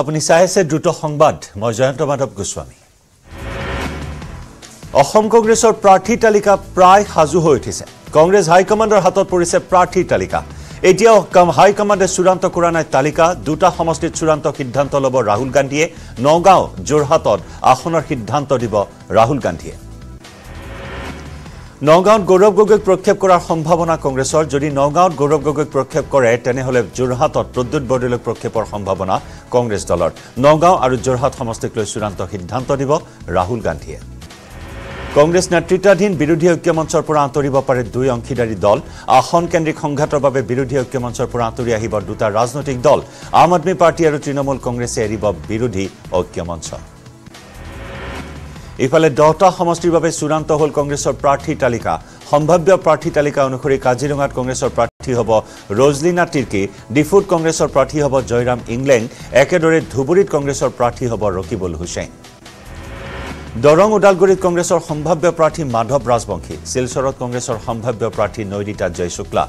আপুনি চাই আছে দ্ৰুত সংবাদ মই জয়ন্ত মাধৱ গোস্বামী অসম কংগ্ৰেছৰ প্ৰাৰ্থী তালিকা প্ৰায় সাজু হৈ উঠিছে কংগ্ৰেছ হাই কমাণ্ডৰ হাতত পৰিছে প্ৰাৰ্থী তালিকা এতিয়া হাই কমাণ্ডে চূড়ান্ত কৰা নাই তালিকা দুটা সমষ্টিত চূড়ান্ত সিদ্ধান্ত ল'ব ৰাহুল গান্ধীয়ে নগাঁও জোৰহাটত আসনৰ সিদ্ধান্ত দিব ৰাহুল গান্ধীয়ে নগাঁৱত গৌৰৱ গগৈক প্ৰক্ষেপ কৰাৰ সম্ভাৱনা কংগ্ৰেছৰ যদি নগাঁৱত গৌৰৱ গগৈক প্ৰক্ষেপ কৰে তেনেহলে জোৰহাটত প্ৰদ্যুৎ বৰদলৈক প্ৰক্ষেপৰ সম্ভাৱনা কংগ্ৰেছ দলৰ নগাঁও আৰু জোৰহাট সমষ্টিক লৈ চূড়ান্ত সিদ্ধান্ত দিব ৰাহুল গান্ধীয়ে কংগ্ৰেছ নেতৃত্বাধীন বিৰোধী ঐক্য মঞ্চৰ পৰা আঁতৰিব পাৰে দুই অংশীদাৰী দল আসন কেন্দ্ৰিক সংঘাতৰ বাবে বিৰোধী ঐক্য মঞ্চৰ পৰা আঁতৰি আহিব দুটা ৰাজনৈতিক দল আম আদমি পাৰ্টি আৰু তৃণমূল কংগ্ৰেছে এৰিব বিৰোধী ঐক্য মঞ্চ ইফালে 10টা সমষ্টিৰ বাবে চূড়ান্ত হল কংগ্ৰেছৰ প্ৰাৰ্থী তালিকা সম্ভাব্য প্ৰাৰ্থী তালিকা অনুসৰি কাজিৰঙাত কংগ্ৰেছৰ প্ৰাৰ্থী হ'ব ৰজলিনা তিৰ্কি ডিফুত কংগ্ৰেছৰ প্ৰাৰ্থী হ'ব জয়ৰাম ইংলেণ্ড একেদৰে ধুবুৰীত কংগ্ৰেছৰ প্ৰাৰ্থী হ'ব ৰকিবুল হুছেইন দৰং উদালগুৰিত কংগ্ৰেছৰ সম্ভাব্য প্ৰাৰ্থী মাধৱ ৰাজবংশী শিলচৰত কংগ্ৰেছৰ সম্ভাব্য প্ৰাৰ্থী নৈৰিতা জয়শুক্লা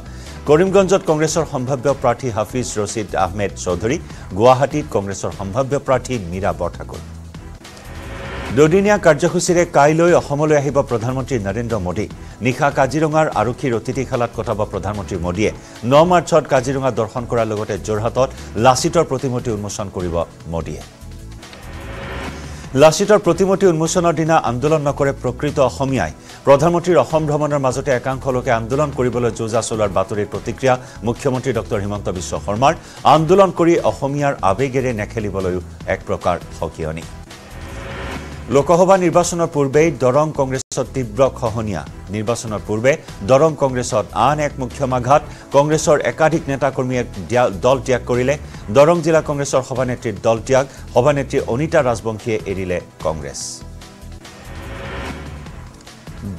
কৰিমগঞ্জত কংগ্ৰেছৰ সম্ভাব্য প্ৰাৰ্থী হাফিজ ৰছিদ আহমেদ চৌধুৰী গুৱাহাটীত কংগ্ৰেছৰ সম্ভাব্য প্ৰাৰ্থী মীৰা বৰঠাকুৰ দুদিনীয়া কাৰ্যসূচীৰে কাইলৈ অসমলৈ আহিব প্ৰধানমন্ত্ৰী নৰেন্দ্ৰ মোদী নিখা কাজিৰঙাৰ আৰক্ষীৰ অতিথিশালাত কথাবা প্ৰধানমন্ত্ৰী মোদীয়ে 9 মাৰ্চত কাজিৰঙা দৰ্শন কৰাৰ লগতে জোৰহাটত লাচিতৰ প্ৰতিমূৰ্তি উন্মোচন কৰিব মোদীয়ে লাচিতৰ প্ৰতিমূৰ্তি উন্মোচনৰ দিনা আন্দোলন নকৰে প্ৰকৃত অসমীয়াই প্ৰধানমন্ত্ৰীৰ অসম ভ্ৰমণৰ মাজতে একাংশলোকে আন্দোলন কৰিবলৈ যোজা চলাৰ বাতৰিৰ প্ৰতিক্ৰিয়া মুখ্যমন্ত্ৰী ডঃ হিমন্ত বিশ্ব শৰ্মাৰ আন্দোলন কৰি অসমীয়াৰ আবেগেৰে নেখেলিবলৈ এক প্ৰকাৰ সকিয়নি লোকসভা নিৰ্বাচনৰ পূৰ্বে দৰং কংগ্ৰেছত তীব্ৰ খহনীয়া নিৰ্বাচনৰ পূৰ্বে দৰং কংগ্ৰেছত আন এক মুখ্য মাঘাত কংগ্ৰেছৰ একাধিক নেতাকৰ্মীয়ে দল ত্যাগ কৰিলে দৰং জিলা কংগ্ৰেছৰ সভানেত্ৰীৰ দল ত্যাগ সভানেত্ৰী অনিতা ৰাজবংশীয়ে এৰিলে কংগ্ৰেছ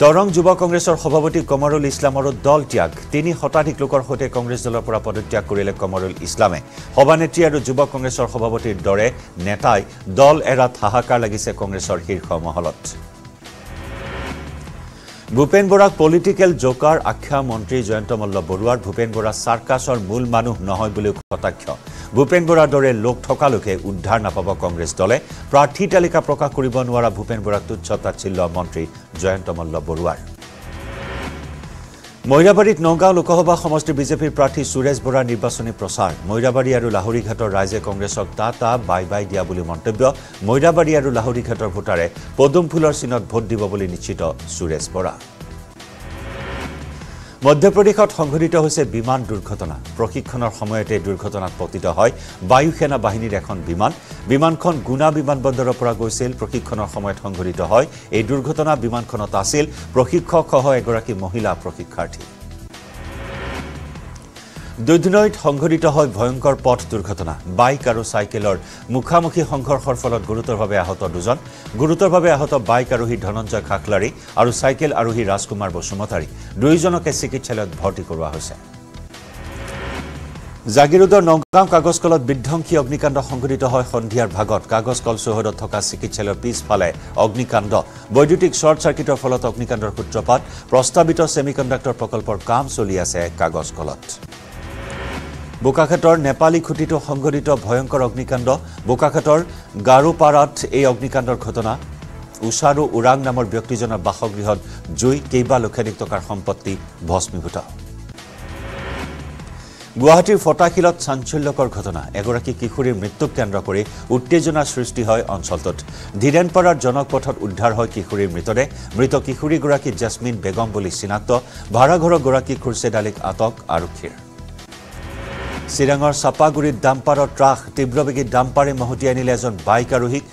দৰং যুৱ কংগ্ৰেছৰ সভাপতি কমৰুল ইছলামৰ দল ত্যাগ ৩ শতাধিক লোকৰ সৈতে কংগ্ৰেছ দলৰ পৰা পদত্যাগ কৰিলে কমৰুল ইছলামে সভানেত্ৰী আৰু যুৱ কংগ্ৰেছৰ সভাপতিৰ দৰে নেতাই দল এৰাত হাহাকাৰ লাগিছে কংগ্ৰেছৰ শীৰ্ষ মহলত ভূপেন বৰাক পলিটিকেল জোকাৰ আখ্যা মন্ত্ৰী জয়ন্ত মল্ল বৰুৱাৰ ভূপেন বৰা সাৰ্কাসৰ মূল মানুহ নহয় বুলি কটাক্ষ ভূপেন বৰাৰ দৰে লোক ঠকা লোকে উদ্ধাৰ নাপাব কংগ্ৰেছ দলে প্ৰাৰ্থী তালিকা প্ৰকাশ কৰিব নোৱাৰা ভূপেন বৰাক তুচ্ছতাচ্ছিল্য মন্ত্ৰী জয়ন্ত মল্ল বৰুৱাৰ মৈৰাবাৰীত নগাঁও লোকসভা সমষ্টি বিজেপিৰ প্ৰাৰ্থী সুৰেশ বৰাৰ নিৰ্বাচনী প্ৰচাৰ মৈৰাবাৰী আৰু লাহৰীঘাটৰ ৰাইজে কংগ্ৰেছক টাটা বাই বাই দিয়া বুলি মন্তব্য মৈৰাবাৰী আৰু লাহৰীঘাটৰ ভোটাৰে পদুম ফুলৰ চিনত ভোট দিব বুলি নিশ্চিত সুৰেশ বৰা মধ্যপ্ৰদেশত সংঘটিত হৈছে বিমান দুৰ্ঘটনা প্ৰশিক্ষণৰ সময়তে দুৰ্ঘটনাত পতিত হয় বায়ুসেনা বাহিনীৰ এখন বিমান বিমানখন গুনা বিমানবন্দৰৰ পৰা গৈছিল প্ৰশিক্ষণৰ সময়ত সংঘটিত হয় এই দুৰ্ঘটনা বিমানখনত আছিল প্ৰশিক্ষকসহ এগৰাকী মহিলা প্ৰশিক্ষাৰ্থী দুধনৈত সংঘটিত হয় ভয়ংকৰ পথ দুৰ্ঘটনা বাইক আৰু সাইকেলৰ মুখামুখি সংঘৰ্ষৰ ফলত গুৰুতৰভাৱে আহত দুজন গুৰুতৰভাৱে আহত বাইক আৰোহী ধনঞ্জয় খাকলাৰী আৰু সাইকেল আৰোহী ৰাজকুমাৰ বসুমতাৰী দুইজনকে চিকিৎসালয়ত ভৰ্তি কৰোৱা হৈছে জাগিৰোডৰ নগাঁও কাগজকলত বিধ্বংসী অগ্নিকাণ্ড সংঘটিত হয় সন্ধিয়াৰ ভাগত কাগজকল চহৰত থকা চিকিৎসালয়ৰ পিছফালে অগ্নিকাণ্ড বৈদ্যুতিক শ্বৰ্ট চাৰ্কিটৰ ফলত অগ্নিকাণ্ডৰ সূত্ৰপাত প্ৰস্তাৱিত সেমিকণ্ডাক্টৰ প্ৰকল্পৰ কাম চলি আছে কাগজকলত বোকাখাটৰ নেপালী খুটিটো সংঘটিত ভয়ংকৰ অগ্নিকাণ্ড বোকাখাটৰ গাৰোপাৰাত এই অগ্নিকাণ্ডৰ ঘটনা উষাৰু উৰাং নামৰ ব্যক্তিজনৰ বাসগৃহত জুই কেইবা লক্ষাধিক টকাৰ সম্পত্তি ভস্মীভূত গুৱাহাটীৰ ফটাখিলত চাঞ্চল্যকৰ ঘটনা এগৰাকী কিশোৰীৰ মৃত্যুক কেন্দ্ৰ কৰি উত্তেজনাৰ সৃষ্টি হয় অঞ্চলটোত ধীৰেনপাৰাৰ জনকপথত উদ্ধাৰ হয় কিশোৰীৰ মৃতদেহ মৃত কিশোৰীগৰাকী জেছমিন বেগম বুলি চিনাক্ত ভাড়াঘৰৰ গৰাকী খুৰছেদ আলীক আটক আৰক্ষীৰ চিৰাঙৰ চাপাগুৰিত ডাম্পাৰৰ ট্ৰাক তীব্ৰবেগী ডাম্পাৰে মহতিয়াই নিলে এজন বাইক আৰোহীক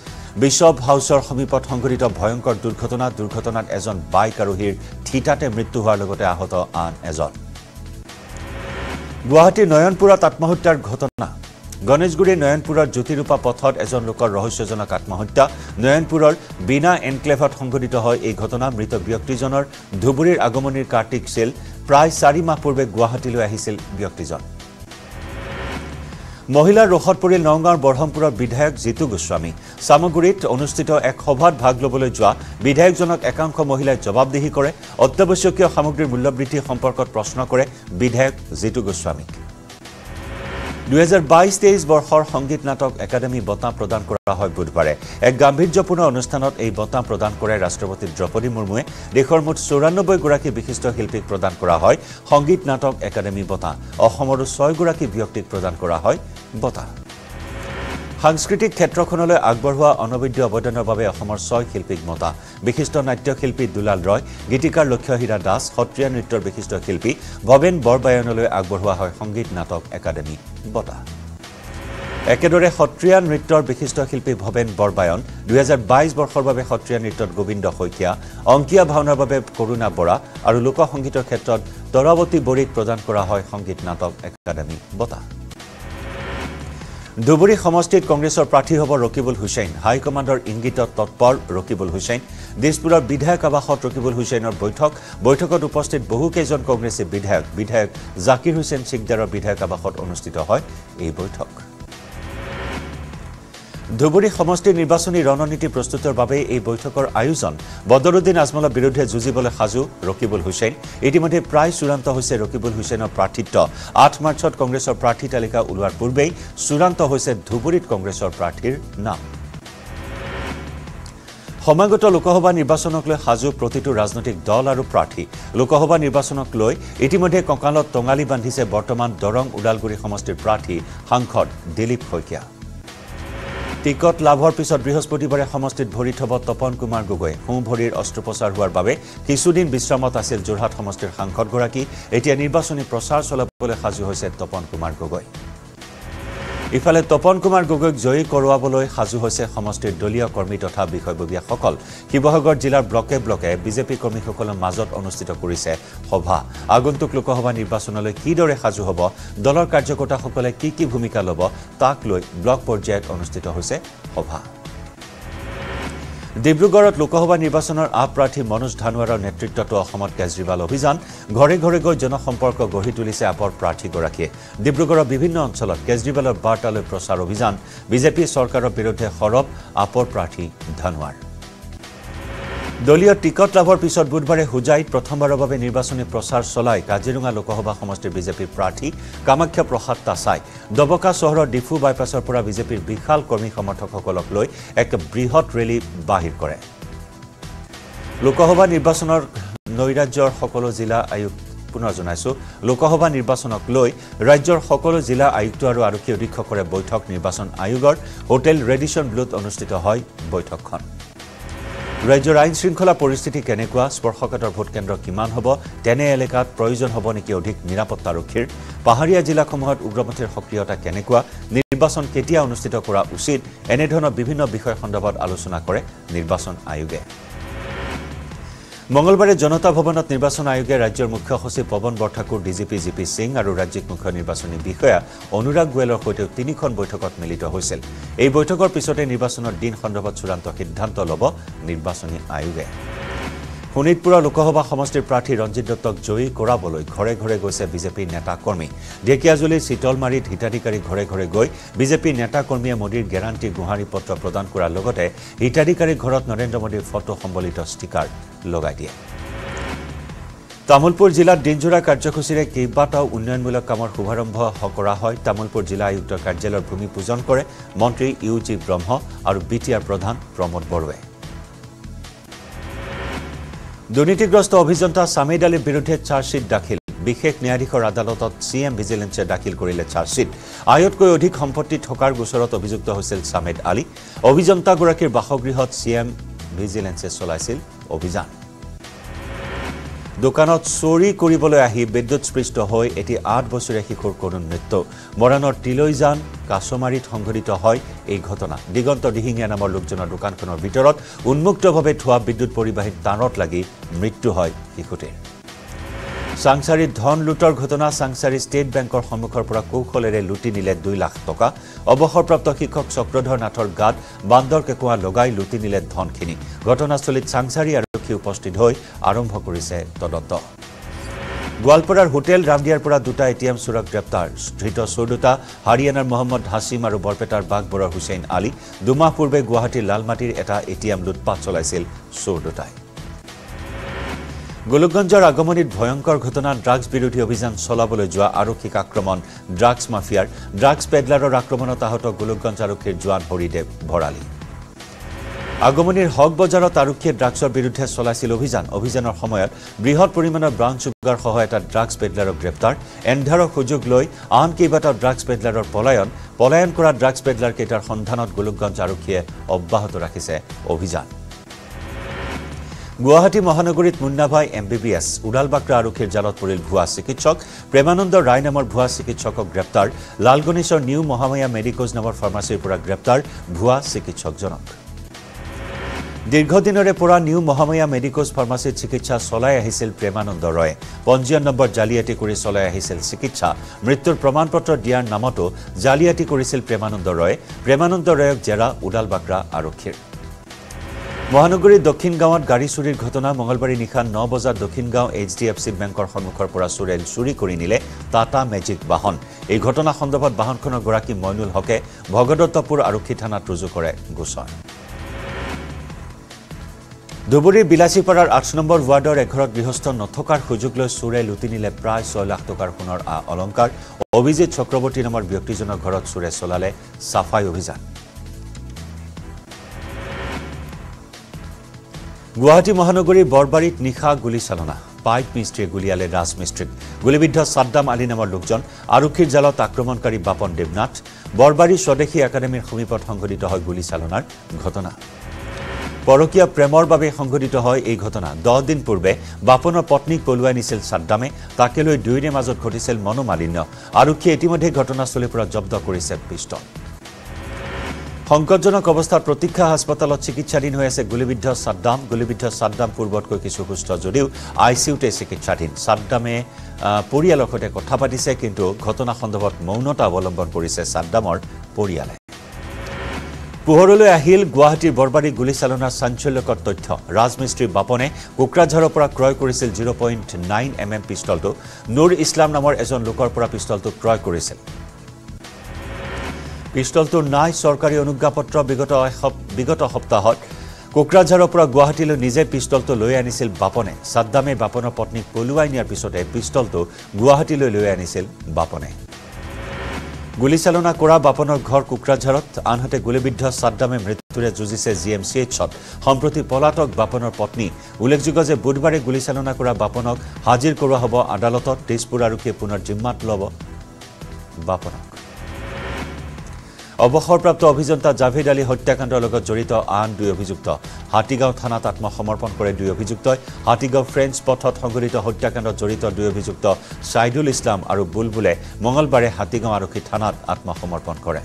বিশপ হাউছৰ সমীপত সংঘটিত ভয়ংকৰ দুৰ্ঘটনাত এজন বাইক আৰোহীৰ ঠিতাতে মৃত্যু হোৱাৰ লগতে আহত আন এজন গুৱাহাটীৰ নয়নপুৰত আত্মহত্যাৰ ঘটনা গণেশগুৰিৰ নয়নপুৰৰ জ্যোতিৰূপা পথত এজন লোকৰ ৰহস্যজনক আত্মহত্যা নয়নপুৰৰ বিনা এনক্লেভত সংঘটিত হয় এই ঘটনা মৃত ব্যক্তিজনৰ ধুবুৰীৰ আগমনীৰ কাৰ্তিক সেল প্ৰায় 4 মাহ পূৰ্বে গুৱাহাটীলৈ আহিছিল ব্যক্তিজন মহিলাৰ ৰোষত পৰিল নগাঁৱৰ বৰহমপুৰৰ বিধায়ক জিতু গোস্বামী সামগুৰিত অনুষ্ঠিত এক সভাত ভাগ ল'বলৈ যোৱা বিধায়কজনক একাংশ মহিলাই জবাবদিহি কৰে অত্যাৱশ্যকীয় সামগ্ৰীৰ মূল্যবৃদ্ধি সম্পৰ্কত প্ৰশ্ন কৰে বিধায়ক জিতু গোস্বামীক 2022-23 বৰ্ষৰ সংগীত নাটক একাডেমী বঁটা প্ৰদান কৰা হয় বুধবাৰে এক গাম্ভীৰ্যপূৰ্ণ অনুষ্ঠানত এই বঁটা প্ৰদান কৰে ৰাষ্ট্ৰপতি দ্ৰৌপদী মুৰ্মুৱে দেশৰ মুঠ 94 গৰাকী বিশিষ্ট শিল্পীক প্ৰদান কৰা হয় সংগীত নাটক একাডেমী বঁটা অসমৰ 6 গৰাকী ব্যক্তিক প্ৰদান কৰা হয় বঁটা সাংস্কৃতিক ক্ষেত্ৰখনলৈ আগবঢ়োৱা অনবদ্য অৱদানৰ বাবে অসমৰ 6 শিল্পীক বঁটা বিশিষ্ট নাট্য শিল্পী দুলাল ৰয় গীতিকাৰ লক্ষ্যহীৰা দাস সত্ৰীয়া নৃত্যৰ বিশিষ্ট শিল্পী ভবেন বৰবায়নলৈ আগবঢ়োৱা হয় সংগীত নাটক একাডেমী বঁটা একেদৰে সত্ৰীয়া নৃত্যৰ বিশিষ্ট শিল্পী ভবেন বৰবায়ন 2022 বৰ্ষৰ বাবে সত্ৰীয়া নৃত্যত গোবিন্দ শইকীয়া অংকীয়া ভাওনাৰ বাবে কৰুণা বৰা আৰু লোক সংগীতৰ ক্ষেত্ৰত তৰাৱতী বৰিক প্ৰদান কৰা হয় সংগীত নাটক একাডেমী বঁটা Duburi Homostate Congress or Pratihova Rokibul Hussain, High Commander Ingita Totpal Rokibul Hussain, Dispura Bidhak Abahot Rokibul Hussain or Boytok to posted Bohukazon Congress Bidhak, Zakir Hussain Sigdara Bidhak Abahot Onustito Hoy, A Boytok Duburi Homostate Nibasuni Rononiti Prostutor Babe, A Boytok or Ayuzon, Bodorudin Asmola Birudhe Zuzibul Hazu, Rokibul Hussain, Etimate Prize Suranta Hose Rokibul Hussain or Pratito, 8 Marchot Congress or Pratitalika Ulwar Purbe, Suranta Hose Duburit Congress or Pratir Nam. Homagot Lukohova Nibasonokle Hazu Protitu Raznotic Dollar Prati, Lukohova Nibasonokloy, Etimode Kokalo Tongali Bandhise Bortoman Dorong Udalguri Homostate Prati, Hankot, Dilip Hokia. Ticket লাভৰ পিছত বৃহস্পতিবাৰে সমষ্টিত ভৰি থব Tapan Kumar Gogoi home ভৰিৰ অস্ত্ৰোপচাৰ হোৱাৰ বাবে কিছুদিন বিশ্ৰামত আছিল যোৰহাট সমষ্টিৰ সাংসদ গৰাকী এতিয়া নিৰ্বাচনী প্ৰচাৰ চলাবলৈ সাজু হৈছে তপন কুমাৰ গগৈ ইফালে তপন কুমাৰ গগৈক জয়ী কৰোৱাবলৈ সাজু হৈছে সমষ্টিৰ দলীয় কৰ্মী তথা বিষয়ববীয়াসকল শিৱসাগৰ জিলাৰ ব্লকে ব্লকে বিজেপি কৰ্মীসকলৰ মাজত অনুষ্ঠিত কৰিছে সভা আগন্তুক লোকসভা নিৰ্বাচনলৈ কিদৰে সাজু হ'ব দলৰ কাৰ্যকৰ্তাসকলে কি ভূমিকা ল'ব তাক লৈ ব্লক পৰ্যায়ত অনুষ্ঠিত হৈছে সভা Dibrugarhত লোকসভা নিৰ্বাচনৰ আপ্ৰাৰ্থী মনোজ ধানৱাৰৰ নেতৃত্বত অসমত কেজৰিৱাল অভিযান ঘৰে ঘৰে গৈ জনসম্পৰ্ক গঢ়ি তুলিছে আপৰ প্ৰাৰ্থী গৰাকীয়ে ডিব্ৰুগড়ৰ বিভিন্ন অঞ্চলত কেজৰিৱালৰ বাৰ্তালৈ প্ৰচাৰ অভিযান বিজেপি চৰকাৰৰ বিৰুদ্ধে খৰব আপৰ প্ৰাৰ্থী ধানৱাৰ দলীয় টিকট লাভৰ পিছত বুধবাৰে হুজাইত প্ৰথমবাৰৰ বাবে নিৰ্বাচনী প্ৰচাৰ চলাই কাজিৰঙা লোকসভা সমষ্টিৰ বিজেপি প্ৰাৰ্থী কামাখ্যা প্ৰসাদ তাছাই দবকা চহৰৰ ডিফু বাইপাছৰ পৰা বিজেপিৰ বিশাল কৰ্মী সমৰ্থকসকলক লৈ এক বৃহৎ ৰেলী বাহিৰ কৰে লোকসভা নিৰ্বাচনৰ নৈৰাজ্যৰ সকলো জিলা আয়ুক্ত পুনৰ জনাইছো লোকসভা নিৰ্বাচনক লৈ ৰাজ্যৰ সকলো জিলা আয়ুক্ত আৰু আৰক্ষী অধীক্ষকৰে বৈঠক নিৰ্বাচন আয়োগৰ হোটেল ৰেডিশন ব্লুত অনুষ্ঠিত হয় বৈঠকখন ৰাজ্যৰ আইন শৃংখলা পৰিস্থিতি কেনেকুৱা স্পৰ্শকাতৰ ভোট কেন্দ্ৰ কিমান হ'ব তেনে এলেকাত প্ৰয়োজন হ'ব নেকি অধিক নিৰাপত্তা ৰক্ষীৰ পাহাৰীয়া জিলাসমূহত উগ্ৰপন্থীৰ সক্ৰিয়তা কেনেকুৱা নিৰ্বাচন কেতিয়া অনুষ্ঠিত কৰা উচিত এনে ধৰণৰ বিভিন্ন বিষয় সন্দৰ্ভত আলোচনা কৰে নিৰ্বাচন আয়োগে মঙ্গলবাৰে জনতা ভৱনত নিৰ্বাচন আয়োগে ৰাজ্যৰ মুখ্য সচিব পৱন বৰঠাকুৰ ডিজিপি জিপি সিং আৰু ৰাজ্যিক মুখ্য নিৰ্বাচনী বিষয়া অনুৰাগ গোৱেলৰ সৈতে তিনিখন বৈঠকত মিলিত হৈছিল এই বৈঠকৰ পিছতে নিৰ্বাচনৰ দিন সন্দৰ্ভত চূড়ান্ত সিদ্ধান্ত ল'ব নিৰ্বাচনী আয়োগে শোণিতপুৰ লোকসভা সমষ্টিৰ প্ৰাৰ্থী ৰঞ্জিত দত্তক জয়ী কৰাবলৈ ঘৰে ঘৰে গৈছে বিজেপি নেতা কৰ্মী ঢেকিয়াজুলিৰ চিতলমাৰীত হিতাধিকাৰী ঘৰে ঘৰে গৈ বিজেপি নেতা কৰ্মীয়ে মোদীৰ গেৰাণ্টি গুহাৰি পত্ৰ প্ৰদান কৰাৰ লগতে হিতাধিকাৰী ঘৰত নৰেন্দ্ৰ মোদীৰ ফটো সম্বলিত ষ্টিকাৰ লগাই দিয়ে তামুলপুৰ জিলাত দিনজোৰা কাৰ্যসূচীৰে কেইবাটাও উন্নয়নমূলক কামৰ শুভাৰম্ভ কৰা হয় তামুলপুৰ জিলা আয়ুক্তৰ কাৰ্যালয়ৰ ভূমি পূজন কৰে মন্ত্ৰী ইউজি ব্ৰহ্ম আৰু বিটিআৰ প্ৰধান প্ৰমোদ বৰুৱে দুৰ্নীতিগ্ৰস্ত অভিযন্তা সামিদ আলীৰ বিৰুদ্ধে চাৰ্জশ্বীট দাখিল বিশেষ ন্যায়াধীশৰ আদালতত সিএম ভিজিলেন্সে দাখিল কৰিলে চাৰ্জশ্বীট আয়তকৈ অধিক সম্পত্তি ঠকাৰ গোচৰত অভিযুক্ত হৈছিল সামিদ আলী অভিযন্তা গৰাকীৰ বাসগৃহত সিএম ভিজিলেন্সে চলাইছিল অভিযান দোকানত চুৰি কৰিবলৈ আহি বিদ্যুৎস্পৃষ্ট হৈ এটি 8 বছৰীয়া শিশুৰ কৰুণ মৃত্যু মৰাণৰ তিলৈজান কাছমাৰীত সংঘটিত হয় এই ঘটনা দিগন্ত দিহিঙীয়া নামৰ লোকজনৰ দোকানখনৰ ভিতৰত উন্মুক্তভাৱে থোৱা বিদ্যুৎ পৰিবাহী তাঁৰত লাগি মৃত্যু হয় শিশুটিৰ সাংসাৰীত ধন লুটৰ ঘটনা সাংসাৰী ষ্টেট বেংকৰ সন্মুখৰ পৰা কৌখলেৰে লুটি নিলে 2 লাখ টকা অৱসৰপ্ৰাপ্ত শিক্ষক চক্ৰধৰ নাথৰ গাত বান্দৰ কেকুৱা লগাই লুটি নিলে ধনখিনি ঘটনাস্থলীত সাংসাৰী উপস্থিত হৈ আৰম্ভ কৰিছে তদন্ত গোৱালপাৰাৰ হোটেল ৰামদিয়াৰ পৰা দুটা এটিএম চুৰক গ্ৰেপ্তাৰ ধৃত চোৰ দুটা হাৰিয়ানাৰ মোহাম্মদ হাসিম আৰু বৰপেটাৰ বাগবৰ হুছেইন আলী দুমাহ পূৰ্বে গুৱাহাটীৰ লালমাটিৰ এটা এটিএম লুটপাট চলাইছিল চোৰ দুটাই গোলকগঞ্জৰ আগমনীত ভয়ংকৰ ঘটনা ড্ৰাগছ বিৰোধী অভিযান চলাবলৈ যোৱা আৰক্ষীক আক্ৰমণ ড্ৰাগছ মাফিয়াৰ ড্ৰাগছ পেডলাৰৰ আক্ৰমণত আহত গোলকগঞ্জ আৰক্ষীৰ জোৱান হৰিদেৱ ভৰালী আগমনীৰ হক বজাৰত আৰক্ষীয়ে ড্ৰাগছৰ বিৰুদ্ধে চলাইছিল অভিযানৰ সময়ত বৃহৎ পৰিমাণৰ ব্ৰাউন চুগাৰ সহ এটা ড্ৰাগছ পেডলাৰক গ্ৰেপ্তাৰ এন্ধাৰৰ সুযোগ লৈ আন কেইবাটা ড্ৰাগছ পেডলাৰৰ পলায়ন কৰা ড্ৰাগছ পেডলাৰ কেইটাৰ সন্ধানত গোলকগঞ্জ আৰক্ষীয়ে অব্যাহত ৰাখিছে অভিযান Guwahati Mahanagorit Munnabhai MBBS, Udalbakra Arukhir Jalat Poril Bhua Sikitchok, Premananda Rai Namor Bhua Sikitchokok Greptar, Lalganeshwar New Mahamaya Medicals Namor Pharmacyr Pura Greptar, Bhua Sikitchok Jonok. Dirghodinore Pura New Mahamaya Medicals Pharmacyr Sikitcha Solai Ahisil Premananda Roy, Ponjiyan Number Jaliyati Kori Solai Ahisil Sikitcha, Mrityur Pramanpatra Diar Namato, Jaliyati Korisil Premananda Roy, Premananda Royok Jera, Udalbakra Arukhir. Mohanagori Dokhin Gaon Garisurir Ghatona Mangalbari Nikha 9 Bajar Dokhin Gaon HDFC Bankor Sammukhor Pora Surel Suri Kori Nile Tata Magic Bahan. Ei Ghatona Sandarbhat Bahankhon Goraki Moinul Hoke Bhagadottapur Arokhi Thana Ruju Kore Gosar. Duburi Bilasiparar 8 number wardor ekhorat grihostha nothokar khujuglo sure lutinile pray 6 lakh tokar honor alongkar Obijit Chakraborty namer byaktijonar ghorat sure solale safai obhijan. Guwahati Mahanagori Borbarit Nikha Guli Salona, Pipe Mystery Guliale Ras Mystery, Gulibidha Saddam Ali Namor Lokjon, Arukhir Jalat Akramonkari Bapan Devnath, Borbari Swadeshi Academy Somipot Sangghotito Hoy Guli Salonar Ghotona. Porokia Premor Babe Sangghotito Hoy Ei Ghotona, 10 din Purbe, Bapanor Potnik Poluai Nisil Saddame, Take Loi Duire Majot Ghotisil Monomalinyo, Arokhiye Itimodhe Ghotonastholir Pura Jobdo Korise Pistol. সংকটজনক অৱস্থাত প্ৰতিক্ষা হাসপাতালত চিকিৎসাধীন হৈ আছে গুলিবিদ্ধ সাদ্দাম পূৰ্বতকৈ কিছু সুস্থ যদিও আইচিইউতে চিকিৎসাধীন সাদ্দামে পৰিয়ালৰ সৈতে কথা পাতিছে কিন্তু ঘটনা সন্দৰ্ভত মৌনতা অৱলম্বন কৰিছে সাদ্দামৰ পৰিয়ালে পোহৰলৈ আহিল গুৱাহাটীৰ বৰবাৰী গুলিচালনাৰ সাঞ্চল্যকৰ তথ্য ৰাজমিস্ত্ৰী বাপনে কোকৰাঝৰৰ পৰা ক্ৰয় কৰিছিল 0.9 mm পিস্তলটো নূৰ ইছলাম নামৰ এজন লোকৰ পৰা পিস্তলটো ক্ৰয় কৰিছিল পিস্তলটো নাই সৰকাৰি অনুজ্ঞাপত্ৰ বিগত সপ্তাহত কোকৰাঝৰৰ পৰা গুৱাহাটীলৈ নিজে পিস্তলটো লৈ আনিছিল বাপনে সাদ্দামে বাপনৰ পত্নীক পলুৱাই নিয়াৰ পিছতে পিস্তলটো গুৱাহাটীলৈ লৈ আনিছিল বাপনে গুলিচালনা কৰা বাপনৰ ঘৰ কোকৰাঝৰত আনহাতে গুলিবিদ্ধ সাদ্দামে মৃত্যুৰে যুঁজিছে জিএমচিএইচত সম্প্ৰতি পলাতক বাপনৰ পত্নী উল্লেখযোগ্য যে বুধবাৰে গুলিচালনা কৰা বাপনক হাজিৰ কৰোৱা হ'ব আদালতত তেজপুৰ আৰক্ষীয়ে পুনৰ জিম্মাত ল'ব বাপনক অবসৰপ্ৰাপ্ত অভিযন্তা জাভেদ আলী হত্যাকাণ্ডৰ লগত জড়িত আন দুই অভিযুক্ত হাতীগাঁও থানাত আত্মসমৰ্পণ কৰে দুই অভিযুক্তই হাতীগাঁও ফ্ৰেঞ্চ পথত সংঘটিত হত্যাকাণ্ডত জড়িত দুই অভিযুক্ত সাইদুল ইছলাম আৰু বুলবুলে মঙলবাৰে হাতীগাঁও আৰক্ষী থানাত আত্মসমৰ্পণ কৰে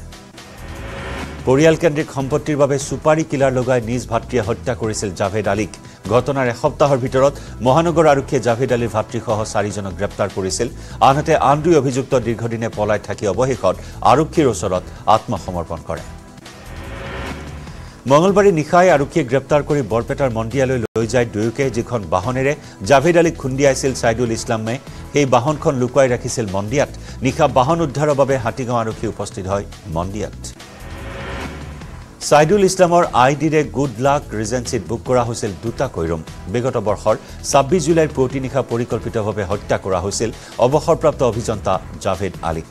পৰিয়ালকেন্দ্ৰিক সম্পত্তিৰ বাবে সুপাৰি কিলাৰ লগাই নিজ ভাতৃয়ে হত্যা কৰিছিল জাভেদ আলীক ঘটনাৰ এসপ্তাহৰ ভিতৰত মহানগৰ আৰক্ষীয়ে জাভেদ আলীৰ ভাতৃসহ চাৰিজনক গ্ৰেপ্তাৰ কৰিছিল আনহাতে আন দুই অভিযুক্ত দীৰ্ঘদিনে পলাই থাকি অৱশেষত আৰক্ষীৰ ওচৰত আত্মসমৰ্পণ কৰে মঙলবাৰে নিখাই আৰক্ষীয়ে গ্ৰেপ্তাৰ কৰি বৰপেটাৰ মন্দিয়ালৈ লৈ যায় দুয়োকে যিখন বাহনেৰে জাভেদ আলীক খুন্দিয়াইছিল সাইদুল ইছলামে এই বাহনখন লুকুৱাই ৰাখিছিল মন্দিয়াত নিখা বাহন উদ্ধাৰৰ বাবে হাতীগাঁও আৰক্ষী উপস্থিত হয় মন্দিয়াত সাইদুল ইছলামৰ আইডিৰে গুড লাক ৰিজেন্সিত বুক কৰা হৈছিল দুটা কৈৰম বিগত বৰ্ষৰ 26 জুলাইৰ পুৱতি নিশা পৰিকল্পিতভাৱে হত্যা কৰা হৈছিল অৱসৰপ্ৰাপ্ত অভিযন্তা জাভেদ আলীক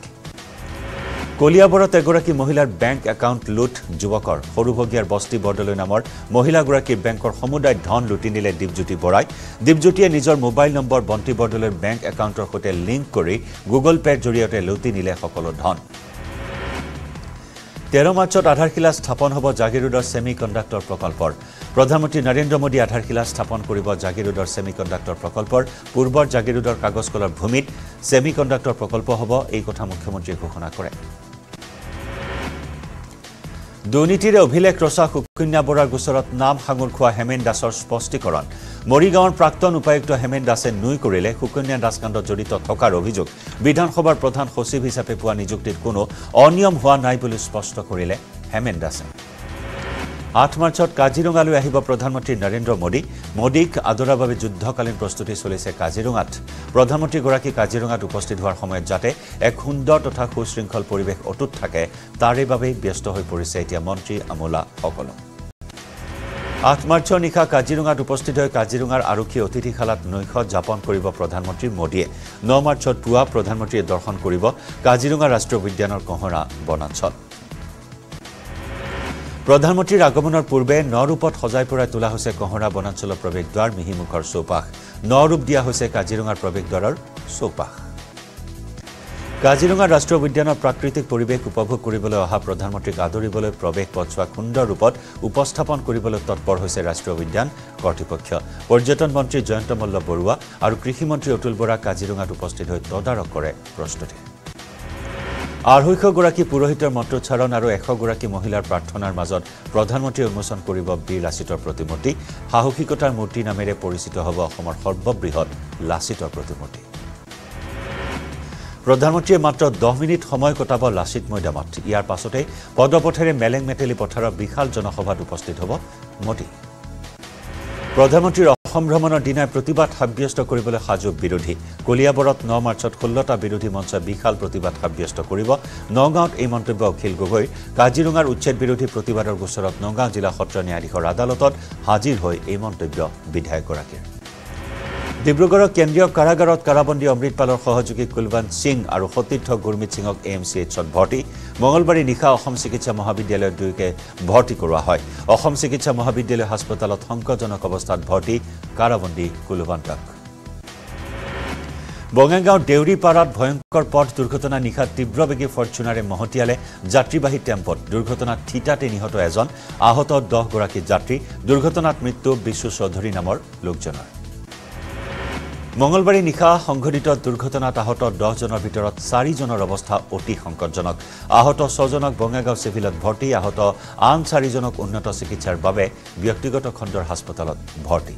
কলিয়াবৰত এগৰাকী মহিলাৰ বেংক একাউণ্ট লুট যুৱকৰ হৰুভগিয়াৰ বস্তি বৰ্দলৈ নামৰ মহিলাগৰাকীৰ বেংকৰ সমুদায় ধন লুটি নিলে দীপজ্যোতি বৰাই দীপজ্যোতিয়ে নিজৰ মোবাইল নম্বৰ বন্তি বৰ্দলৈৰ বেংক একাউণ্টৰ সৈতে লিংক কৰি গুগল পেৰ জৰিয়তে লুটি নিলে সকলো ধন 13 মাৰ্চত আধাৰশিলা স্থাপন হ'ব জাগিৰোডৰ সেমিকণ্ডাক্টৰ প্ৰকল্পৰ প্ৰধানমন্ত্ৰী নৰেন্দ্ৰ মোদী আধাৰশিলা স্থাপন কৰিব জাগিৰোডৰ সেমিকণ্ডাক্টৰ প্ৰকল্পৰ পূৰ্বৰ জাগিৰোডৰ কাগজকলৰ ভূমিত সেমিকণ্ডাক্টৰ প্ৰকল্প হ'ব এই কথা মুখ্যমন্ত্ৰীয়ে ঘোষণা কৰে দুৰ্নীতিৰ অভিলেখ ৰচা সুকন্যা বৰাৰ গোচৰত নাম হাঙুৰ খোৱা হেমেন দাসৰ স্পষ্টীকৰণ মৰিগাঁৱৰ প্ৰাক্তন উপায়ুক্ত হেমেন দাসে নুই কৰিলে সুকন্যা দাসকাণ্ডত জড়িত থকাৰ অভিযোগ বিধানসভাৰ প্ৰধান সচিব হিচাপে পোৱা নিযুক্তিত কোনো অনিয়ম হোৱা নাই বুলি স্পষ্ট কৰিলে হেমেন দাসে 8 মাৰ্চত কাজিৰঙালৈ আহিব প্ৰধানমন্ত্ৰী নৰেন্দ্ৰ মোদী মোদীক আদৰাৰ বাবে যুদ্ধকালীন প্ৰস্তুতি চলিছে কাজিৰঙাত প্ৰধানমন্ত্ৰী গৰাকী কাজিৰঙাত উপস্থিত হোৱাৰ সময়ত যাতে এক সুন্দৰ তথা সুশৃংখল পৰিৱেশ অটুট থাকে তাৰে বাবে ব্যস্ত হৈ পৰিছে এতিয়া মন্ত্ৰী আমোলা সকল 8 মাৰ্চৰ নিশা কাজিৰঙাত উপস্থিত হৈ কাজিৰঙাৰ আৰক্ষী অতিথিশালাত নৈশ যাপন কৰিব প্ৰধানমন্ত্ৰী মোদীয়ে 9 মাৰ্চত পুৱা প্ৰধানমন্ত্ৰীয়ে দৰ্শন কৰিব কাজিৰঙা ৰাষ্ট্ৰীয় উদ্যানৰ কহৰা বনাঞ্চল প্ৰধানমন্ত্ৰীৰ আগমনৰ পূৰ্বে নৰূপত সজাই পৰাই তোলা হৈছে কহৰা বনাঞ্চলৰ প্ৰৱেশদ্বাৰ মিহিমুখৰ চৌপাশ নৰূপ দিয়া হৈছে কাজিৰঙাৰ প্ৰৱেশদ্বাৰৰ চৌপাশ কাজিৰঙা ৰাষ্ট্ৰীয় উদ্যানৰ প্ৰাকৃতিক পৰিৱেশ উপভোগ কৰিবলৈ অহা প্ৰধানমন্ত্ৰীক আদৰিবলৈ প্ৰৱেশ পথছোৱা সুন্দৰ ৰূপত উপস্থাপন কৰিবলৈ তৎপৰ হৈছে ৰাষ্ট্ৰীয় উদ্যান কৰ্তৃপক্ষ পৰ্যটন মন্ত্ৰী জয়ন্ত মল্ল বৰুৱা আৰু কৃষি মন্ত্ৰী অতুল বৰা কাজিৰঙাত উপস্থিত হৈ তদাৰক কৰে প্ৰস্তুতি আঢ়ৈশ গৰাকী পুৰোহিতৰ মন্ত্ৰোচ্চাৰণ আৰু 100 গৰাকী মহিলাৰ প্ৰাৰ্থনাৰ মাজত প্ৰধানমন্ত্ৰীয়ে উন্মোচন কৰিব বীৰ লাচিতৰ প্ৰতিমূৰ্তি সাহসিকতাৰ মূৰ্তি নামেৰে পৰিচিত হ'ব অসমৰ সৰ্ববৃহৎ লাচিতৰ প্ৰতিমূৰ্তি प्रधानमंत्री मात्र 10 मिनिट समय कटाब लाचित मैदाम यार पासते पदपथे मेलेंग मेटेली पथार विशाल जनसभा उपस्थित हब मोदी प्रधानमंत्री असम भ्रमणर दिनाय प्रतिबाद साब्यस्त কৰিবলৈ সাজু বিৰোধী কলিয়াবৰত 9 মাৰ্চত 16টা বিৰোধী মঞ্চ বিশাল প্ৰতিবাদ সাব্যস্ত কৰিব নগাঁৱত এই মন্তব্য অখিল গগৈ কাজিৰঙাৰ উচ্ছেদ বিৰোধী প্ৰতিবাদৰ গোচৰত নগাঁও জিলা সত্ৰ ন্যায়াধীশৰ আদালতত হাজিৰ হৈ এই মন্তব্য বিধায়কৰাকে ডিব্ৰুগড়ৰ কেন্দ্ৰীয় কাৰাগাৰত কাৰাবন্দী অমৃতপালৰ সহযোগী কুলবন্ত সিং আৰু সতীৰ্থ গুৰমিত সিংক এএমচিএইচত ভৰ্তি মঙলবাৰে নিশা অসম চিকিৎসা মহাবিদ্যালয়ৰ দুয়োকে ভৰ্তি কৰোৱা হয় অসম চিকিৎসা মহাবিদ্যালয় হাস্পতালত সংকটজনক অৱস্থাত ভৰ্তি কাৰাবন্দী কুলবন্তক বঙাইগাঁও দেউৰীপাৰাত ভয়ংকৰ পথ দুৰ্ঘটনা নিশা তীব্ৰবেগী ফৰ্চুনাৰে মহতিয়ালে যাত্ৰীবাহী টেম্পত দুৰ্ঘটনাত থিতাতে নিহত এজন আহত 10 গৰাকী যাত্ৰী দুৰ্ঘটনাত মৃত্যু বিশ্ব চৌধুৰী নামৰ লোকজনৰ मंगलबारे निशा संघटित दुर्घटनात आहत 10 जনৰ ভিতৰত 4 জনৰ অৱস্থা অতি সংকটজনক আহত 6 জনক বঙাইগাঁও চিভিলত ভৰ্তি আহত আন 4 জনক উন্নত চিকিৎসাৰ বাবে ব্যক্তিগত খণ্ডৰ হাস্পতালত ভৰ্তি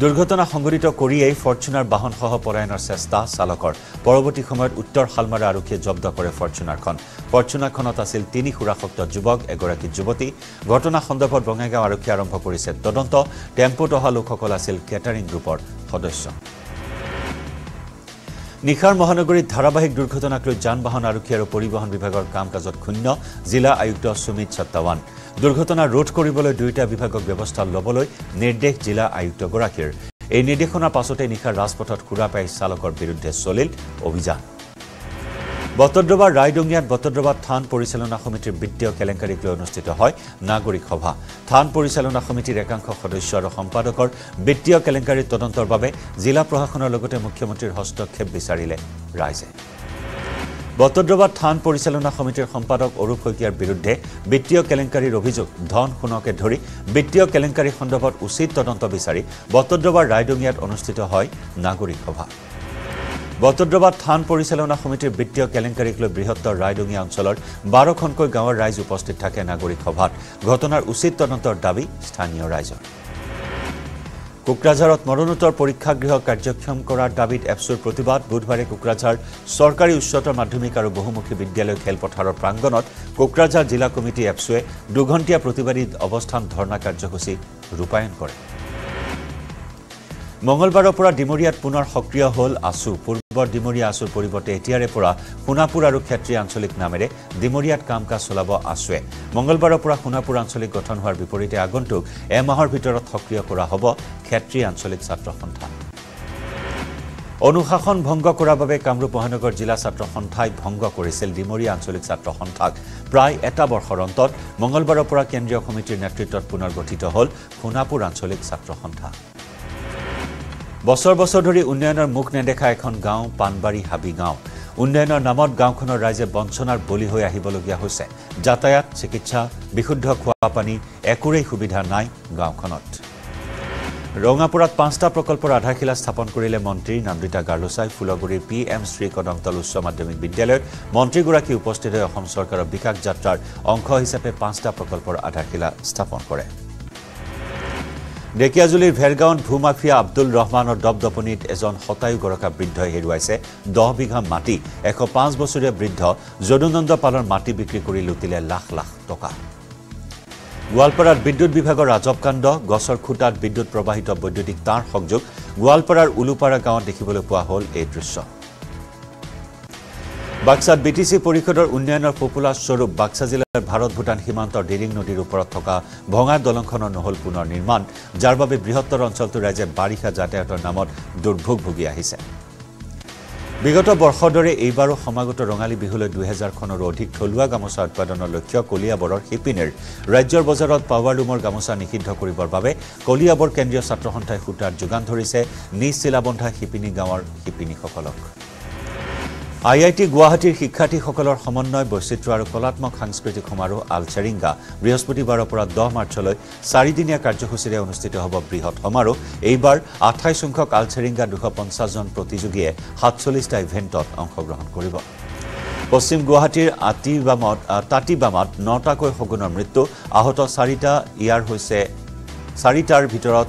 দুৰ্ঘটনা সংঘটিত কৰিয়েই ফৰ্চুনাৰ বাহনসহ পলায়নৰ চেষ্টা চালকৰ পৰৱৰ্তী সময়ত উত্তৰ হালমাৰা আৰক্ষীয়ে জব্দ কৰে ফৰ্চুনাৰখনত আছিল 3 খুৰাসক্ত যুৱক এগৰাকী যুৱতী ঘটনা সন্দৰ্ভত বঙাইগাঁও আৰক্ষী আৰম্ভ কৰিছে তদন্ত টেম্পোত অহা লোকসকল আছিল কেটাৰিং গ্ৰুপৰ সদস্য নিখাৰ মহানগৰীত ধাৰাবাহিক দুৰ্ঘটনাক লৈ যান-বাহন আৰক্ষী আৰু পৰিবহণ বিভাগৰ কাম-কাজত ক্ষুণ্ণ জিলা আয়ুক্ত সুমিত সত্তাৱান দুৰ্ঘটনা ৰোধ কৰিবলৈ দুইটা বিভাগক ব্যৱস্থা লবলৈ নিৰ্দেশ জিলা আয়ুক্ত গৰাকীৰ এই নিৰ্দেশনাৰ পাছতে নিখাৰ ৰাজপথত খুৰা পাই চালকৰ বিৰুদ্ধে চলিল অভিযান বতদ্ৰবা ৰাইডঙিয়াত বতদ্ৰবা থান পৰিচালনা সমিতিৰ বিত্তীয় কেলেংকাৰীক লৈ অনুষ্ঠিত হয় নাগৰিক সভা থান পৰিচালনা সমিতিৰ একাংশ সদস্য আৰু সম্পাদকৰ বিত্তীয় কেলেংকাৰীৰ তদন্তৰ বাবে জিলা প্ৰশাসনৰ লগতে মুখ্যমন্ত্ৰীৰ হস্তক্ষেপ বিচাৰিলে ৰাইজে বতদ্ৰবা থান পৰিচালনা সমিতিৰ সম্পাদক অৰূপ শইকীয়াৰ বিৰুদ্ধে বিত্তীয় কেলেংকাৰীৰ অভিযোগ ধন খুনকে ধৰি বিত্তীয় কেলেংকাৰী সন্দৰ্ভত উচিত তদন্ত বিচাৰি বতদ্ৰবা ৰাইডঙিয়াত অনুষ্ঠিত হয় নাগৰিক সভা বতদ্ৰবা থান পৰিচালনা সমিতিৰ বিত্তীয় কেলেংকাৰীক লৈ বৃহত্তৰ ৰাইডঙিয়া অঞ্চলৰ 12খনকৈ গাঁৱৰ ৰাইজ উপস্থিত থাকে নাগৰিক সভাত ঘটনাৰ উচিত তদন্তৰ দাবী স্থানীয় ৰাইজৰ কোকৰাঝাৰত মৰণোত্তৰ পৰীক্ষাগৃহ কাৰ্যক্ষম কৰাৰ দাবীত এপছৰ প্ৰতিবাদ বুধবাৰে কোকৰাঝাৰ চৰকাৰী উচ্চতৰ মাধ্যমিক আৰু বহুমুখী বিদ্যালয় খেলপথাৰৰ প্ৰাংগণত কোকৰাঝাৰ জিলা কমিটি এপছৱে দুঘণ্টীয়া প্ৰতিবাদী অৱস্থান ধৰ্ণা কাৰ্যসূচী ৰূপায়ণ কৰে मंगलबार पर डिमरिया पुनर सक्रिय हल आसू पूर्व डिमरिया आसुर परिवर्ते एतियारे पुरा खुनापुर और क्षेत्रीय आंचलिक नामेरे डिमरिया काम काज चलाब आसुए मंगलबार पर खुनापुर आंचलिक गठन होवार विपरीते आगंतुक एमाहर भितरत सक्रिय करा हब क्षेत्रीय आंचलिक छात्र सन्था অনুশাসন ভংগ কৰাৰ বাবে কামৰূপ মহানগৰ জিলা ছাত্ৰ সন্থাই ভংগ কৰিছিল ডিমৰিয়া আঞ্চলিক ছাত্ৰ সন্থাক প্ৰায় এটা বৰ্ষৰ অন্তত মঙলবাৰৰ পৰা কেন্দ্ৰীয় কমিটিৰ নেতৃত্বত পুনৰ গঠিত হল খুনাপুৰ আঞ্চলিক ছাত্ৰ সন্থা বছৰ বছৰ ধৰি উন্নয়নৰ মুখ নেদেখা এখন গাঁও পানবাৰী হাবি গাঁও উন্নয়নৰ নামত গাঁওখনৰ ৰাইজে বঞ্চনাৰ বলি হৈ আহিবলগীয়া হৈছে যাতায়াত চিকিৎসা বিশুদ্ধ খোৱা পানী একুৰেই সুবিধা নাই গাঁওখনত ৰঙাপুৰত 5টা প্ৰকল্পৰ আধাৰশিলা স্থাপন কৰিলে মন্ত্ৰী নান্দিতা গাৰলুছাই ফুলগুৰিৰ পিএম শ্ৰী কদমতল উচ্চ মাধ্যমিক বিদ্যালয়ত মন্ত্ৰীগৰাকী উপস্থিত হৈ অসম চৰকাৰৰ বিকাশ যাত্ৰাৰ অংশ হিচাপে 5টা প্ৰকল্পৰ আধাৰশিলা স্থাপন কৰে ঢেকিয়াজুলিৰ ভেৰগাঁৱত ভূমাফিয়া আব্দুল ৰহমানৰ দবদপনিত এজন 27 গৰাকী বৃদ্ধই হেৰুৱাইছে 10 বিঘা মাটি 105 বছৰীয়া বৃদ্ধ যদুনন্দ পালৰ মাটি বিক্ৰী কৰি লুটিলে লাখ লাখ টকা গোৱালপাৰাত বিদ্যুৎ বিভাগৰ ৰাজবকাণ্ড গছৰ খুঁটাত বিদ্যুৎ প্ৰবাহিত বৈদ্যুতিক তাঁৰ সংযোগ গোৱালপাৰাৰ উলুপাৰা গাঁৱত দেখিবলৈ পোৱা হ'ল এই দৃশ্য বাক্সা বিটিসি পৰিষদৰ উন্নয়নৰ পপুলাৰ স্বৰূপ বাক্সা জিলাৰ ভাৰত ভূটান সীমান্তৰ ডেৰিং নদীৰ ওপৰত থকা ভঙা দলংখনৰ নহল পুনৰ নিৰ্মাণ যাৰ বাবে বৃহত্তৰ অঞ্চলটো ৰাজ্যে বাৰিষা যাতায়াতৰ নামত দুৰ্ভোগ ভুগি আহিছে বিগত বৰ্ষদৰে এইবাৰো সমাগত ৰঙালী বিহুলৈ 2000 খনৰ অধিক থলুৱা গামোচা উৎপাদনৰ লক্ষ্য কলিয়াবৰৰ হিপিনৰ ৰাজ্যৰ বজাৰত পাৱাৰ লুমৰ গামোচা নিষিদ্ধ কৰিবৰ বাবে কলিয়াবৰ কেন্দ্ৰীয় ছাত্ৰ সন্থাই ফুটাৰ যোগান ধৰিছে নিচিলাবন্ধা হিপিনী গাঁৱৰ হিপিনীসকলক IIT Guwahati Hikati Hokolor Homonoi Bositra Kolatmok Hanskritic Homaro Al Charinga, Brihospoti Baropora Domarcholo, Saridinia Karjohusia Unustito Hobo Brihot Homaro, Eibar, Atai Sunkok Al Charinga Duhopon Sazon Protizugie, Hatsolista Eventot on Hogrohan Koribo. Posim Guwahatir Tatibamat, Notako Hogonor Mritu, Ahoto Sarita, Iar Hose Saritar Vitorot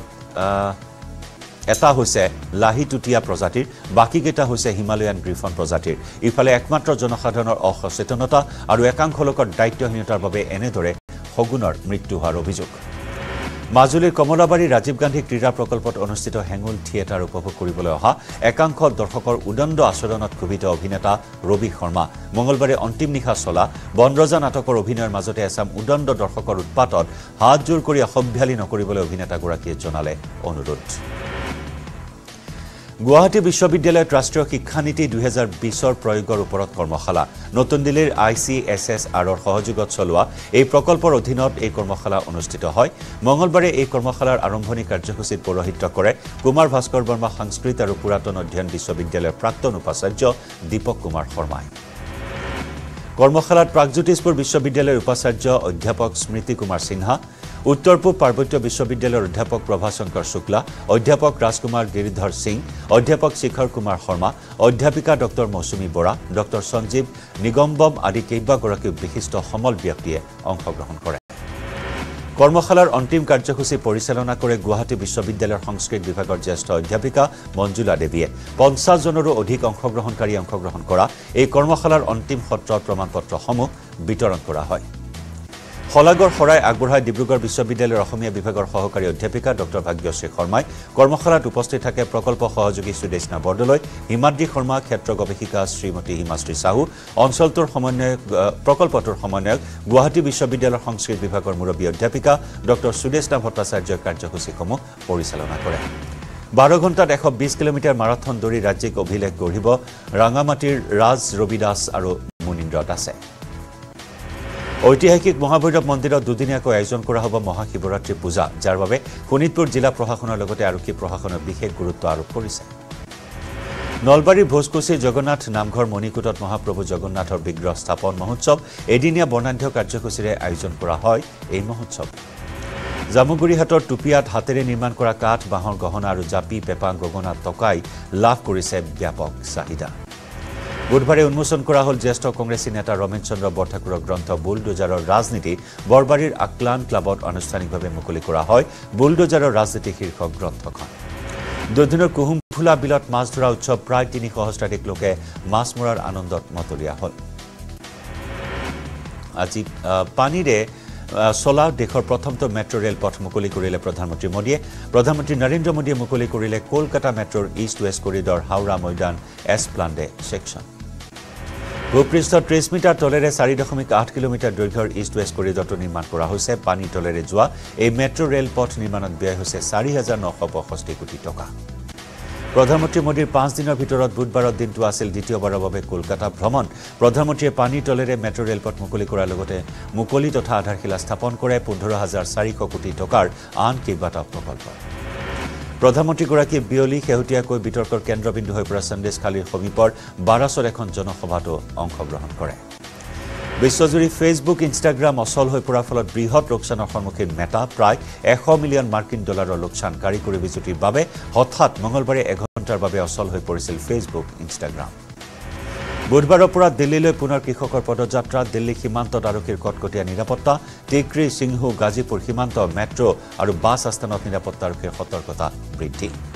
এটা হৈছে লাহি টুটিয়া প্ৰজাতিৰ বাকি গেটা হৈছে Himalayan griffon প্ৰজাতিৰ ইফালে একমাত্ৰ জনসাধাৰণৰ অসচেতনতা আৰু একাংশ লোকৰ দায়িত্বহীনতাৰ বাবে এনেদৰে হগুনৰ মৃত্যু হোৱাৰ অভিযোগ মাজুলীৰ কমলাবাৰী ৰাজীৱ গান্ধী ক্ৰীড়া প্ৰকল্পত অনুষ্ঠিত হেঙুল থিয়েটাৰ উপভোগ কৰিবলৈ অহা একাংশ দৰ্শকৰ উদণ্ড আচৰণত ক্ষুভিত অভিনেতা ৰবি শৰ্মা মঙ্গলবাৰে অন্তিম নিশা চলা বনৰজা নাটকৰ অভিনয়ৰ মাজতে আসাম উদণ্ড দৰ্শকৰ উৎপাতত হাত জোৰ কৰি অসভ্যালি নকৰিবলৈ অভিনেতাগৰাকীয়ে জনালে অনুৰোধ Guwahati Vishwavidyalaya Rastriya Shikhaniti 2020 or Proyogor Uporot Kormokhala Notun Dillir ICSSR or Sohojogot Cholwa ei Prokolpor Odhinot ei Kormokhala Onusthito Hoy Mongolbare ei Kormokhalar Arambhoni Karjosuchit Porohitya Kore Kumar Bhaskar Barma Sanskrit aru Puraton Odhyan Vishwavidyalayor Prakton Upasarjo Deepak Kumar Sharma Kormokhalat Prakjotishpur Vishwavidyalayor Upasarjo Odhyapak Smriti Kumar Sinha Uttarpur Parbotya Vishwavidyalayor Odhyapak Prabhashankar Shukla, Odhyapak Rajkumar Giridhar Singh, Odhyapak Shikhar Kumar Sharma, Odhyapika Dr. Mousumi Bora, Dr. Sanjeev Nigombam adi keibagoraki bishishto homal byaktiye angshogron kore. Kormokhalar antim karjyosoochi porichalona kore Guwahati Vishwavidyalayor Sanskrit Bibhagor jyeshtho Odhyapika Manjula Deviye 50 jonoru odhik angshogronkarie angshogron kora ei kormokhalar antim sotror pramanpotro somuh bitoron kora hoy. Holagor Horai Agburha Dibrugor Vishwavidyalayor Assamia Bibhagor Sohokari Odhyapika Dr. Bhagyashree Sharmai, Kormokhalat Uposthit Thake Prokolpo Sohojogi Sudeshna Bordoloi, Himadri Sharma Khetra Gobeshika Srimati Himashri Sahu, Oncholtor Samanyoyok Prokolpotor Samanyoyok, Guwahati Vishwavidyalayor Sanskrit Bibhagor Murabbi Odhyapika Dr. Sudeshna Bhattacharya Karjosuchi Somuh Porichalona Kore. 12 ঘণ্টাত 120 kilometre marathon দৌৰি ৰাজ্যিক অভিলেখ গঢ়িব ৰাঙামাটিৰ ৰাজ ৰবিদাস আৰু মুনিন্দ্ৰ দাসে ঐতিহাসিক মহাভৈৰৱ মন্দিৰত দুদিনীয়াকৈ আয়োজন কৰা হ'ব মহাশিৱৰাত্ৰি পূজা যাৰ বাবে খনিতপুৰ জিলা প্ৰশাসনৰ লগতে আৰক্ষী প্ৰশাসনে বিশেষ গুৰুত্ব আৰোপ কৰিছে নলবাৰী ভোজকুছি জগন্নাথ নামঘৰ মণিকুটত মহাপ্ৰভু জগন্নাথৰ বিগ্ৰহ স্থাপন মহোৎসৱ এদিনীয়া বৰ্ণাঢ্য কাৰ্যসূচীৰে আয়োজন কৰা হয় এই মহোৎসৱ জামুগুৰি হাতৰ টুপিয়াত হাতেৰে নিৰ্মাণ কৰা কাঠ বাহৰ গহনা আৰু জাপি পেপাং গগনা টকাই লাভ কৰিছে ব্যাপক চাহিদা বুধবাৰে উন্মোচন কৰা হ'ল জ্যেষ্ঠ কংগ্ৰেছী নেতা ৰমেন চন্দ্ৰ বৰঠাকুৰৰ গ্ৰন্থ বুলডোজাৰৰ ৰাজনীতি বৰবাৰীৰ আকলান ক্লাবত আনুষ্ঠানিকভাৱে মুকলি কৰা হয় বুলডোজাৰৰ ৰাজনীতি শীৰ্ষক গ্ৰন্থখন দুদিনৰ কুহুমফুলা বিলত মাছ ধৰা উৎসৱ প্ৰায় ৩০০০০০ লোকে মাছ মৰাৰ আনন্দত মতলীয়া হ'ল আজি পানীৰে সোলা দেশৰ প্ৰথমটো মেট্ৰ ৰেল পথ মুকলি কৰিলে প্ৰধানমন্ত্ৰী মোদীয়ে প্ৰধানমন্ত্ৰী নৰেন্দ্ৰ মোদীয়ে মুকলি কৰিলে কলকাতা মেট্ৰৰ east west corridor Howrah Maidan Esplanade section ভূপৃষ্ঠ 30 মিটাৰ তলেৰে 4.8 কিলোমিটাৰ দৈৰ্ঘ্যৰ ইষ্ট ৱেষ্ট কৰিডৰটো নিৰ্মাণ কৰা হৈছে পানী তলেৰে যোৱা এই মেট্ৰ ৰেল পথ নিৰ্মাণত ব্যয় হৈছে 4965 কোটি টকা প্ৰধানমন্ত্ৰী মোদীৰ 5 দিনৰ ভিতৰত বুধবাৰৰ দিনটো আছিল দ্বিতীয়বাৰৰ বাবে কলকাতা ভ্ৰমণ প্ৰধানমন্ত্ৰীয়ে পানী তলেৰে মেট্ৰ ৰেল পথ মুকলি কৰাৰ লগতে মুকলি তথা আধাৰশিলা স্থাপন কৰে 15400 কোটি টকাৰ আন কেইবাটাও প্ৰকল্প প্ৰধানমন্ত্ৰী গৰাকী বিয়লি খেউটিয়াকৈ বিতৰ্কৰ কেন্দ্ৰবিন্দু হৈ পৰা সন্দেশখালীৰ সমীপৰ বাৰাসৰ এখন জনসভাটো অংশগ্ৰহণ কৰে বিশ্বজুৰি ফেচবুক ইনষ্টাগ্ৰাম অচল হৈ পৰাৰ ফলত বৃহৎ লোকচানৰ সন্মুখীন মেটা প্ৰায় 100 মিলিয়ন মাৰ্কিন ডলাৰৰ লোকচান কাৰিকৰী বিজুতিৰ বাবে হঠাৎ মঙলবাৰে 1 ঘণ্টাৰ বাবে অচল হৈ পৰিছিল ফেচবুক ইনষ্টাগ্ৰাম বুধবাৰৰ পৰা দিল্লীলৈ পুনৰ কৃষকৰ পদযাত্ৰা দিল্লী সীমান্তত আৰক্ষীৰ কটকটীয়া নিৰাপত্তা টিকৰি সিংহু গাজীপুৰ সীমান্ত মেট্ৰ আৰু বাছ আস্থানত নিৰাপত্তাৰ সতৰ্কতা বৃদ্ধি